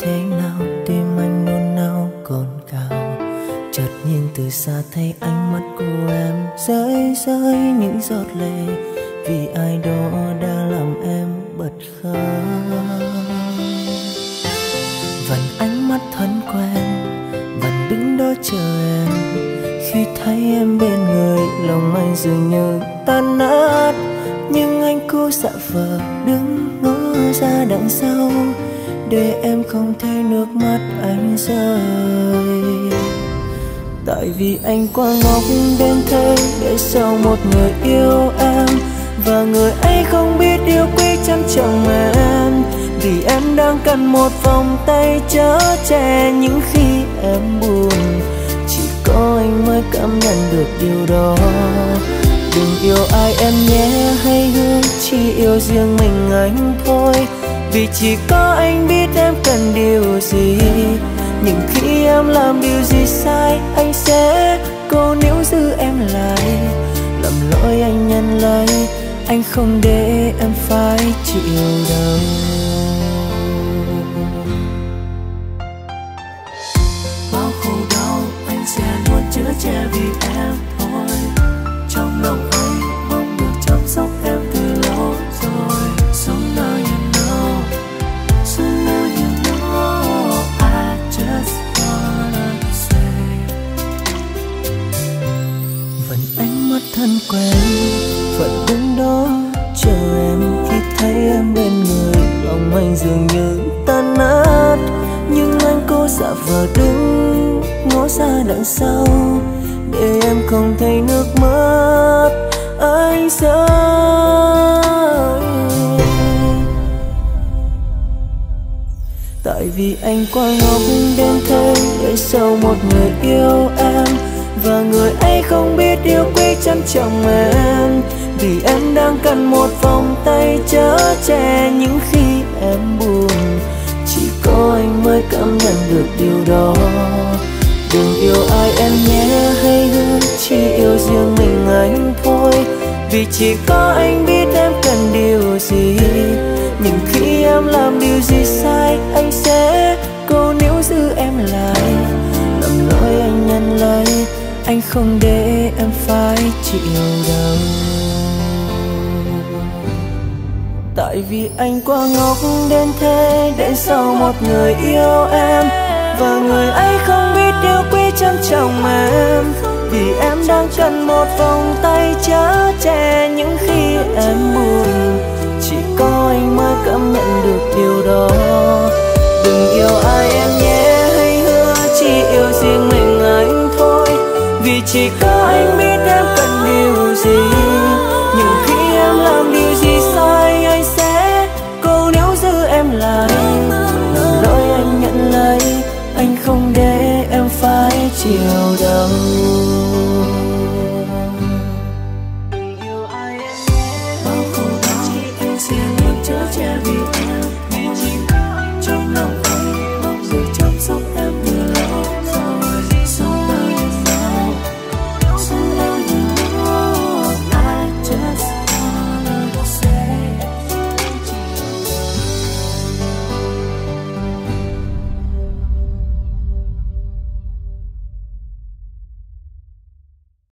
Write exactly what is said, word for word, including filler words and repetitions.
thế nào, tim anh nôn nao cồn cào. Chợt nhìn từ xa thấy ánh mắt của em rơi rơi những giọt lệ, vì ai đó đã làm em bật khóc. Vẫn ánh mắt thân quen, vẫn đứng đó chờ em. Khi thấy em bên người, lòng anh dường như tan nát, nhưng anh cố giả vờ đứng ngó ra đằng sau để em không thấy nước mắt anh rơi. Tại vì anh quá ngốc đến thế để sau một người yêu em, và người ấy không biết yêu quý chăm trọng em. Vì em đang cần một vòng tay chở che những khi em buồn, chỉ có anh mới cảm nhận được điều đó. Đừng yêu ai em nhé hay hương, chỉ yêu riêng mình anh thôi. Vì chỉ có anh biết em cần điều gì, nhưng khi em làm điều gì sai, anh sẽ cố níu giữ em lại. Lầm lỗi anh nhận lấy, anh không để em phải chịu đau. Bao khổ đau anh sẽ luôn chữa che vì em thôi. Trong lòng anh mong được chăm sóc em từ lâu rồi. Somehow you know, somehow you know, I just wanna say. Vẫn ánh mắt thân quen, vẫn đứng đó chờ em. Khi thấy em bên người, lòng anh dường như tan nát, nhưng anh cố giả vờ đứng ngó ra đằng sau để em không thấy nước mắt anh rơi. Tại vì anh quá ngốc đến thế để sau một người yêu em, và người ấy không biết yêu quý chăm trọng em. Vì em đang cần một vòng tay chở che những khi em buồn, chỉ có anh mới cảm nhận được điều đó. Đừng yêu ai em nhé hay hương, chỉ yêu riêng mình anh thôi. Vì chỉ có anh biết em cần điều gì, nhưng khi em làm điều gì sai, anh sẽ cố níu giữ em lại. Lầm lỗi anh nhận lấy, anh không để em phải chịu đau. Tại vì anh quá ngốc đến thế đến sau một người yêu em, và người ấy không biết yêu quý trân trọng em. Vì em đang cần một vòng tay chở che những khi em buồn, chỉ có anh mới cảm nhận được điều đó. Đừng yêu ai em nhé hay hứa, chỉ yêu riêng mình anh thôi. Vì chỉ có